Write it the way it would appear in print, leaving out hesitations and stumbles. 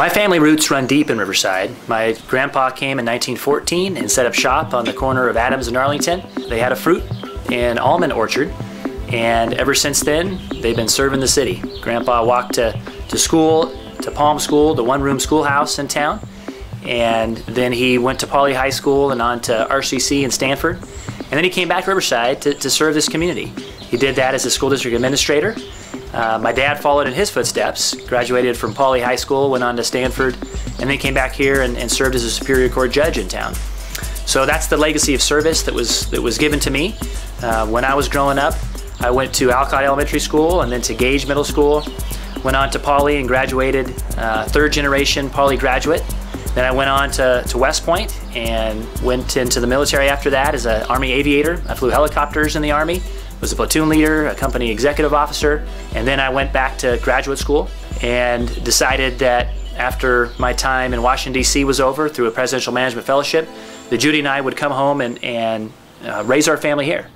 My family roots run deep in Riverside. My grandpa came in 1914 and set up shop on the corner of Adams and Arlington. They had a fruit and almond orchard, and ever since then, they've been serving the city. Grandpa walked to school, to Palm School, the one-room schoolhouse in town, and then he went to Poly High School and on to RCC and Stanford, and then he came back to Riverside to serve this community. He did that as a school district administrator. My dad followed in his footsteps, graduated from Poly High School, went on to Stanford, and then came back here and served as a Superior Court judge in town. So that's the legacy of service that was given to me. When I was growing up, I went to Alcott Elementary School and then to Gage Middle School, went on to Poly and graduated, third generation Poly graduate. Then I went on to West Point and went into the military after that as an Army aviator. I flew helicopters in the Army, was a platoon leader, a company executive officer, and then I went back to graduate school and decided that after my time in Washington, D.C. was over through a presidential management fellowship, that Judy and I would come home and raise our family here.